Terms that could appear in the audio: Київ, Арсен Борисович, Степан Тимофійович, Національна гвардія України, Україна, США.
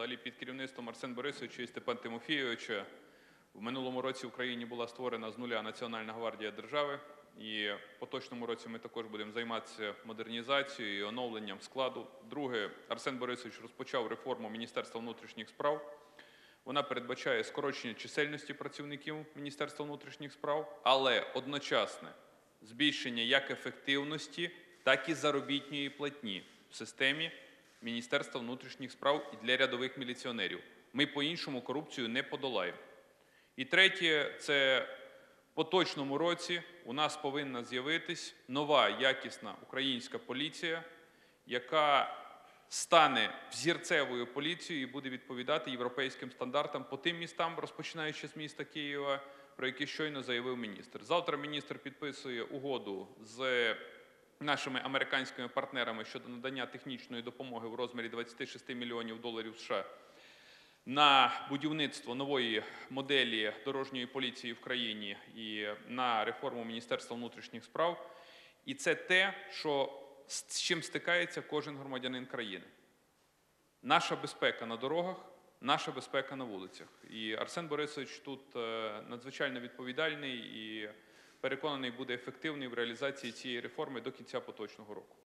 Взагалі під керівництвом Арсена Борисовича і Степана Тимофійовича в минулому році в Україні була створена з нуля Національна гвардія держави. І в поточному році ми також будемо займатися модернізацією і оновленням складу. Друге, Арсен Борисович розпочав реформу Міністерства внутрішніх справ. Вона передбачає скорочення чисельності працівників Міністерства внутрішніх справ, але одночасне збільшення як ефективності, так і заробітної платні в системі Міністерства внутрішніх справ і для рядових міліціонерів. Ми по-іншому корупцію не подолаємо. І третє, це в поточному році у нас повинна з'явитись нова якісна українська поліція, яка стане взірцевою поліцією і буде відповідати європейським стандартам по тим містам, розпочинаючи з міста Києва, про які щойно заявив міністр. Завтра міністр підписує угоду з нашими американськими партнерами щодо надання технічної допомоги в розмірі $26 мільйонів США на будівництво нової моделі дорожньої поліції в країні і на реформу Міністерства внутрішніх справ. І це те, що з чим стикається кожен громадянин країни. Наша безпека на дорогах, наша безпека на вулицях. І Арсен Борисович тут надзвичайно відповідальний і переконаний, буде ефективний в реалізації цієї реформи до кінця поточного року.